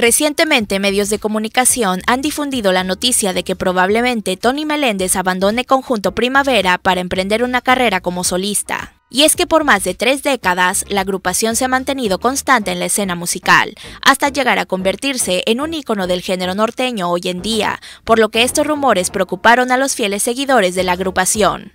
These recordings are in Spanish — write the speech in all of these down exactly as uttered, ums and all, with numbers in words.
Recientemente, medios de comunicación han difundido la noticia de que probablemente Tony Meléndez abandone Conjunto Primavera para emprender una carrera como solista. Y es que por más de tres décadas, la agrupación se ha mantenido constante en la escena musical, hasta llegar a convertirse en un ícono del género norteño hoy en día, por lo que estos rumores preocuparon a los fieles seguidores de la agrupación.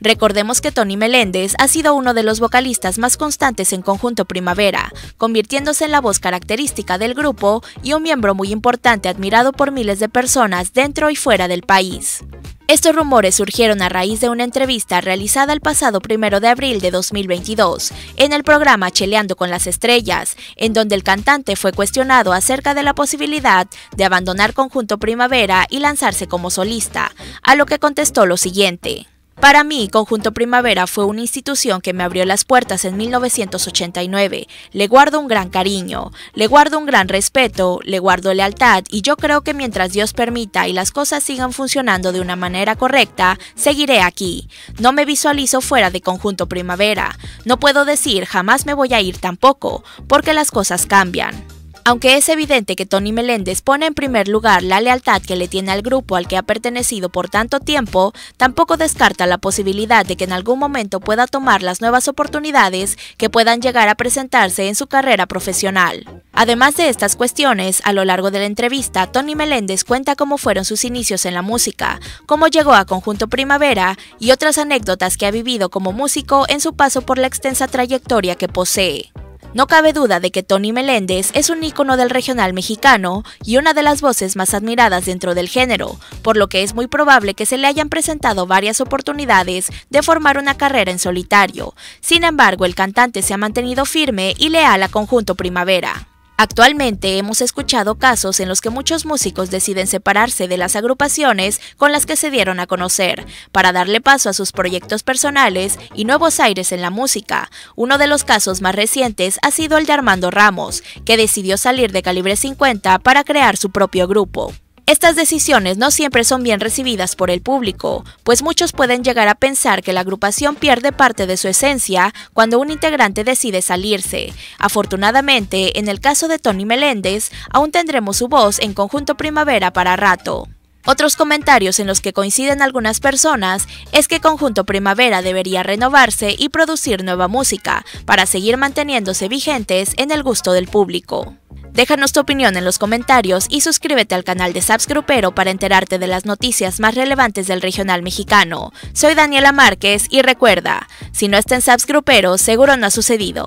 Recordemos que Tony Meléndez ha sido uno de los vocalistas más constantes en Conjunto Primavera, convirtiéndose en la voz característica del grupo y un miembro muy importante admirado por miles de personas dentro y fuera del país. Estos rumores surgieron a raíz de una entrevista realizada el pasado primero de abril de dos mil veintidós en el programa Cheleando con las Estrellas, en donde el cantante fue cuestionado acerca de la posibilidad de abandonar Conjunto Primavera y lanzarse como solista, a lo que contestó lo siguiente. Para mí, Conjunto Primavera fue una institución que me abrió las puertas en mil novecientos ochenta y nueve. Le guardo un gran cariño, le guardo un gran respeto, le guardo lealtad y yo creo que mientras Dios permita y las cosas sigan funcionando de una manera correcta, seguiré aquí. No me visualizo fuera de Conjunto Primavera. No puedo decir jamás me voy a ir tampoco, porque las cosas cambian. Aunque es evidente que Tony Meléndez pone en primer lugar la lealtad que le tiene al grupo al que ha pertenecido por tanto tiempo, tampoco descarta la posibilidad de que en algún momento pueda tomar las nuevas oportunidades que puedan llegar a presentarse en su carrera profesional. Además de estas cuestiones, a lo largo de la entrevista, Tony Meléndez cuenta cómo fueron sus inicios en la música, cómo llegó a Conjunto Primavera y otras anécdotas que ha vivido como músico en su paso por la extensa trayectoria que posee. No cabe duda de que Tony Meléndez es un ícono del regional mexicano y una de las voces más admiradas dentro del género, por lo que es muy probable que se le hayan presentado varias oportunidades de formar una carrera en solitario. Sin embargo, el cantante se ha mantenido firme y leal a Conjunto Primavera. Actualmente hemos escuchado casos en los que muchos músicos deciden separarse de las agrupaciones con las que se dieron a conocer, para darle paso a sus proyectos personales y nuevos aires en la música. Uno de los casos más recientes ha sido el de Armando Ramos, que decidió salir de Calibre cincuenta para crear su propio grupo. Estas decisiones no siempre son bien recibidas por el público, pues muchos pueden llegar a pensar que la agrupación pierde parte de su esencia cuando un integrante decide salirse. Afortunadamente, en el caso de Tony Meléndez, aún tendremos su voz en Conjunto Primavera para rato. Otros comentarios en los que coinciden algunas personas es que Conjunto Primavera debería renovarse y producir nueva música para seguir manteniéndose vigentes en el gusto del público. Déjanos tu opinión en los comentarios y suscríbete al canal de Saps Grupero para enterarte de las noticias más relevantes del regional mexicano. Soy Daniela Márquez y recuerda, si no está en Saps Grupero, seguro no ha sucedido.